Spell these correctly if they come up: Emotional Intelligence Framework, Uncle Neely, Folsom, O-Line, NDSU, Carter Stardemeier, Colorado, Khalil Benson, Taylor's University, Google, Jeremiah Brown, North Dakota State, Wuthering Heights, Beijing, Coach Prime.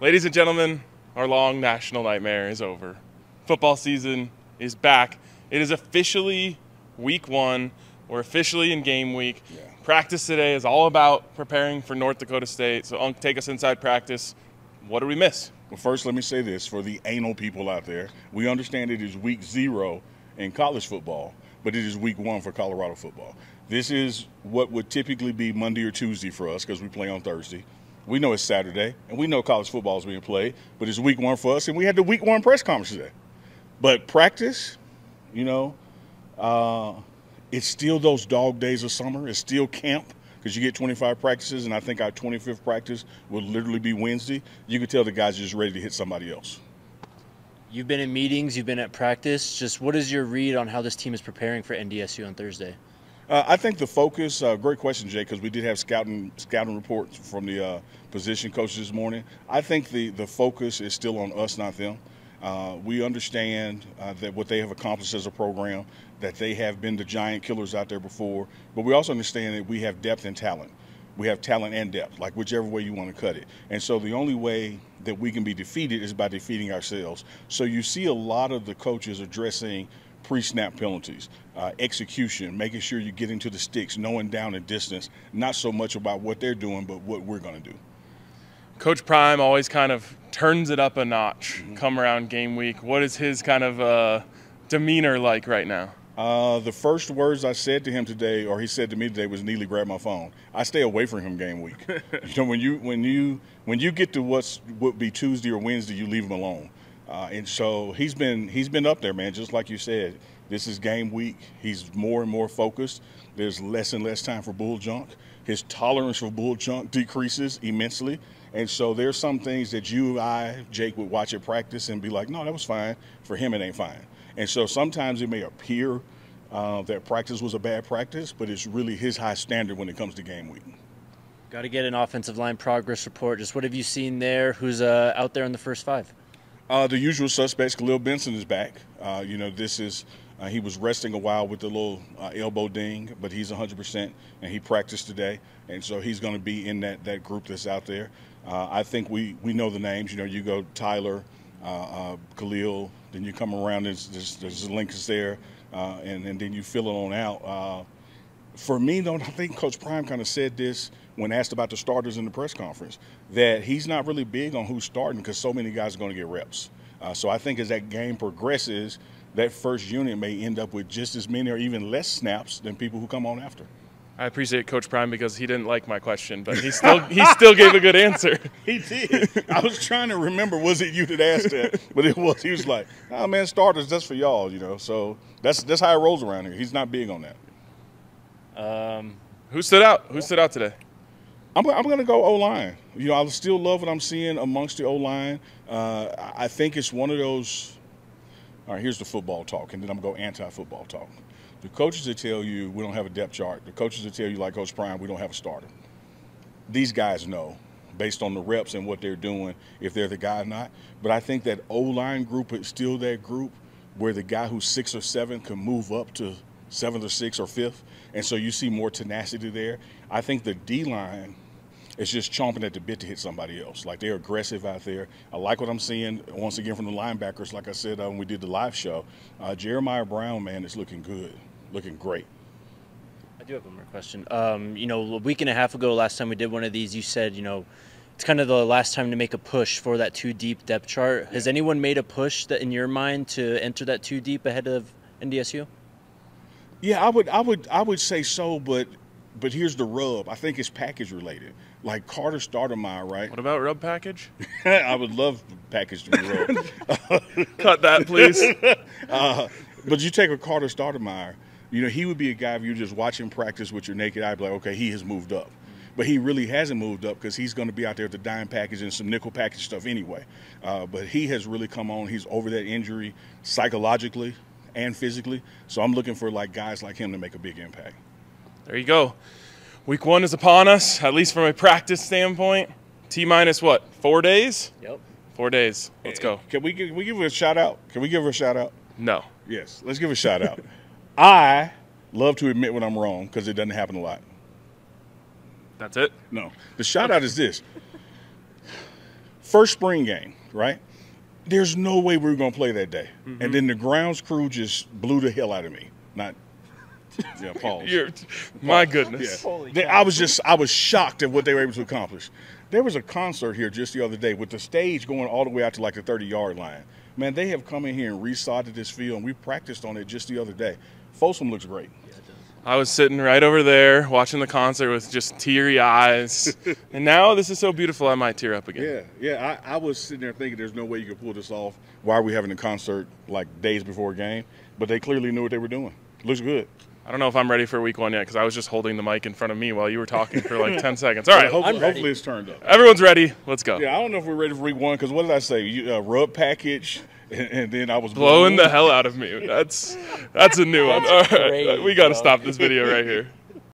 Ladies and gentlemen, our long national nightmare is over. Football season is back. It is officially week 1. We're officially in game week. Yeah. Practice today is all about preparing for North Dakota State. So, Unc, take us inside practice. What did we miss? Well, first, let me say this for the anal people out there. We understand it is week 0 in college football, but it is week 1 for Colorado football. This is what would typically be Monday or Tuesday for us because we play on Thursday. We know it's Saturday, and we know college football is being played, but it's week 1 for us, and we had the week 1 press conference today. But practice, you know, it's still those dog days of summer. It's still camp because you get 25 practices, and I think our 25th practice will literally be Wednesday. You can tell the guys are just ready to hit somebody else. You've been in meetings. You've been at practice. Just what is your read on how this team is preparing for NDSU on Thursday? I think the focus, great question, Jay, because we did have scouting reports from the position coaches this morning. I think the focus is still on us, not them. We understand that what they have accomplished as a program, that they have been the giant killers out there before, but we also understand that we have depth and talent. We have talent and depth, like whichever way you want to cut it. And so the only way that we can be defeated is by defeating ourselves. So you see a lot of the coaches addressing pre-snap penalties, execution, making sure you get into the sticks, knowing down and distance, not so much about what they're doing, but what we're going to do. Coach Prime always kind of turns it up a notch come around game week. What is his kind of demeanor like right now? The first words I said to him today, or he said to me today, was Neely, grab my phone. I stay away from him game week. You know, when you get to what would be Tuesday or Wednesday, you leave him alone. And so he's been up there, man. Just like you said, this is game week. He's more and more focused. There's less and less time for bull junk. His tolerance for bull junk decreases immensely. And so there's some things that you, Jake, would watch at practice and be like, no, that was fine. For him, it ain't fine. And so sometimes it may appear that practice was a bad practice, but it's really his high standard when it comes to game week. Got to get an offensive line progress report. Just what have you seen there? Who's out there in the first 5? The usual suspects. Khalil Benson is back. You know, this is he was resting a while with the little elbow ding, but he's 100%, and he practiced today, and so he's going to be in that group that's out there. I think we know the names. You know, you go Tyler, Khalil, then you come around. There's Lincoln's there, and then you fill it on out. For me, though, I think Coach Prime kind of said this when asked about the starters in the press conference, that he's not really big on who's starting because so many guys are going to get reps. So I think as that game progresses, that first unit may end up with just as many or even less snaps than people who come on after. I appreciate Coach Prime because he didn't like my question, but he still gave a good answer. He did. I was trying to remember, was it you that asked that? But it was. He was like, oh, man, starters, that's for y'all, you know. So that's how it rolls around here. He's not big on that. Who stood out? Who stood out today? I'm going to go O-line. You know, I still love what I'm seeing amongst the O-line. I think it's one of those – all right, here's the football talk, and then I'm going to go anti-football talk. The coaches that tell you we don't have a depth chart, the coaches that tell you, like Coach Prime, we don't have a starter. These guys know, based on the reps and what they're doing, if they're the guy or not. But I think that O-line group is still that group where the guy who's 6 or 7 can move up to 7th or 6th or 5th, and so you see more tenacity there. I think the D-line – it's just chomping at the bit to hit somebody else. Like, they're aggressive out there. I like what I'm seeing, once again, from the linebackers. Like I said when we did the live show, Jeremiah Brown, man, is looking good, looking great. I do have one more question. You know, a week and a half ago, last time we did one of these, you said, you know, it's kind of the last time to make a push for that 2-deep depth chart. Yeah. Has anyone made a push that, in your mind, to enter that 2-deep ahead of NDSU? Yeah, I would say so, but here's the rub. I think it's package related. Like Carter Stardemeier, right? What about rub package? I would love package to be rubbed. Cut that, please. But you take a Carter Stardemeier, you know, he would be a guy if you just watch him practice with your naked eye, be like, okay, he has moved up. But he really hasn't moved up because he's going to be out there at the dime package and some nickel package stuff anyway. But he has really come on. He's over that injury psychologically and physically. So I'm looking for like guys like him to make a big impact. There you go. Week 1 is upon us, at least from a practice standpoint. T-minus what? 4 days? Yep. 4 days. Let's go. Can we give her a shout out? Can we give her a shout out? No. Yes. Let's give her a shout out. I love to admit when I'm wrong because it doesn't happen a lot. That's it? No. The shout out is this. First spring game, right? There's no way we were going to play that day. Mm-hmm. And then the grounds crew just blew the hell out of me. Not, yeah, pause. My goodness. Yeah. I was shocked at what they were able to accomplish. There was a concert here just the other day with the stage going all the way out to like the 30-yard line. Man, they have come in here and resodded this field, and we practiced on it just the other day. Folsom looks great. Yeah, it does. I was sitting right over there watching the concert with just teary eyes, and now this is so beautiful I might tear up again. Yeah, yeah. I was sitting there thinking there's no way you could pull this off. Why are we having a concert like days before a game? But they clearly knew what they were doing. Looks good. I don't know if I'm ready for week 1 yet because I was just holding the mic in front of me while you were talking for like 10 seconds. All right. Yeah, hopefully it's turned up. Everyone's ready. Let's go. Yeah, I don't know if we're ready for week 1 because what did I say? Rub package, and then I was blowing the hell out of me. That's a new one. All right. We got to stop this video right here.